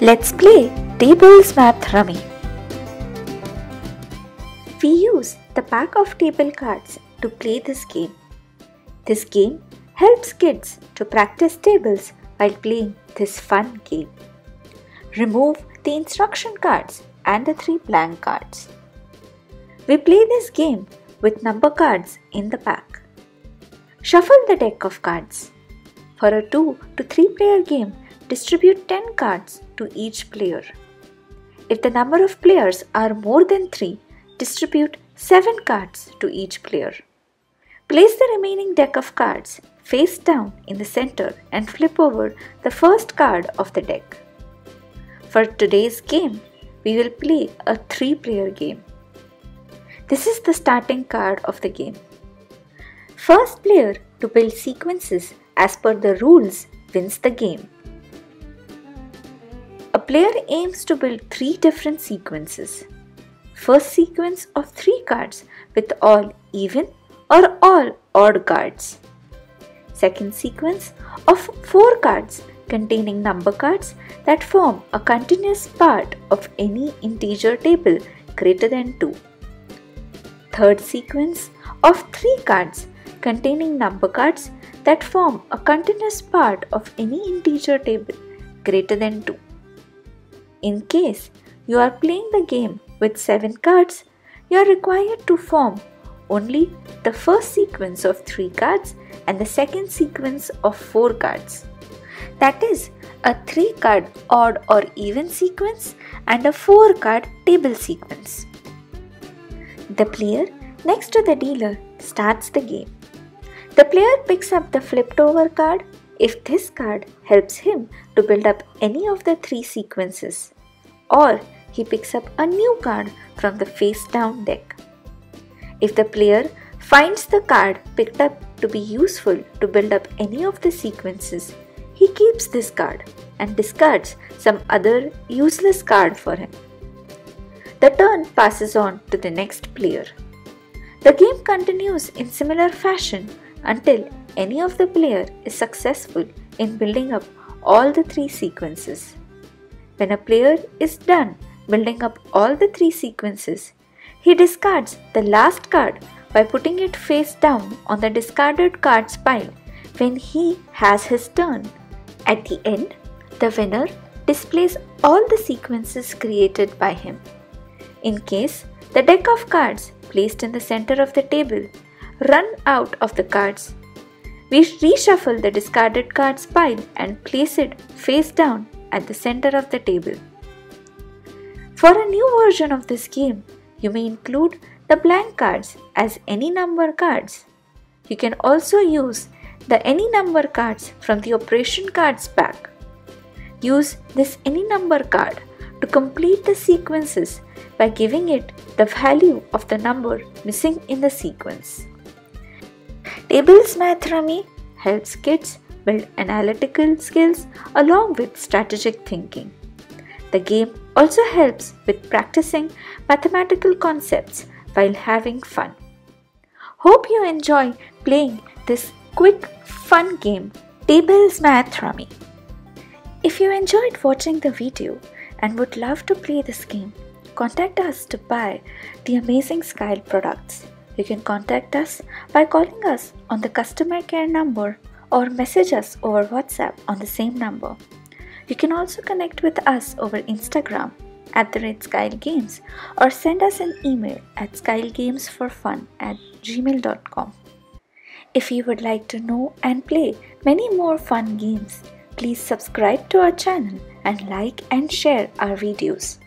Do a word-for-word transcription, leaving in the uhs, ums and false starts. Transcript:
Let's play Tables Math Rummy. We use the pack of table cards to play this game. This game helps kids to practice tables while playing this fun game. Remove the instruction cards and the three blank cards. We play this game with number cards in the pack. Shuffle the deck of cards. For a two to three player game, distribute ten cards to each player. If the number of players are more than three, distribute seven cards to each player. Place the remaining deck of cards face down in the center and flip over the first card of the deck. For today's game, we will play a three player game. This is the starting card of the game. First player to build sequences as per the rules wins the game. A player aims to build three different sequences. First sequence of three cards with all even or all odd cards. Second sequence of four cards containing number cards that form a continuous part of any integer table greater than two. Third sequence of three cards containing number cards that form a continuous part of any integer table greater than two. In case you are playing the game with seven cards, you are required to form only the first sequence of three cards and the second sequence of four cards. That is a three card odd or even sequence and a four card table sequence. The player next to the dealer starts the game. The player picks up the flipped over card if this card helps him to build up any of the three sequences, or he picks up a new card from the face down deck. If the player finds the card picked up to be useful to build up any of the sequences, he keeps this card and discards some other useless card for him. The turn passes on to the next player. The game continues in similar fashion until any of the player is successful in building up all the three sequences. When a player is done building up all the three sequences, he discards the last card by putting it face down on the discarded cards pile when he has his turn. At the end, the winner displays all the sequences created by him. In case the deck of cards placed in the center of the table run out of the cards, we reshuffle the discarded cards pile and place it face down at the center of the table. For a new version of this game, you may include the blank cards as any number cards. You can also use the any number cards from the operation cards pack. Use this any number card to complete the sequences by giving it the value of the number missing in the sequence. Tables Math Rummy helps kids build analytical skills along with strategic thinking. The game also helps with practicing mathematical concepts while having fun. Hope you enjoy playing this quick, fun game, Tables Math Rummy. If you enjoyed watching the video and would love to play this game, contact us to buy the amazing Skile products. You can contact us by calling us on the customer care number or message us over WhatsApp on the same number. You can also connect with us over Instagram at the rate Skile Games or send us an email at skilegamesforfun at gmail dot com. If you would like to know and play many more fun games, please subscribe to our channel and like and share our videos.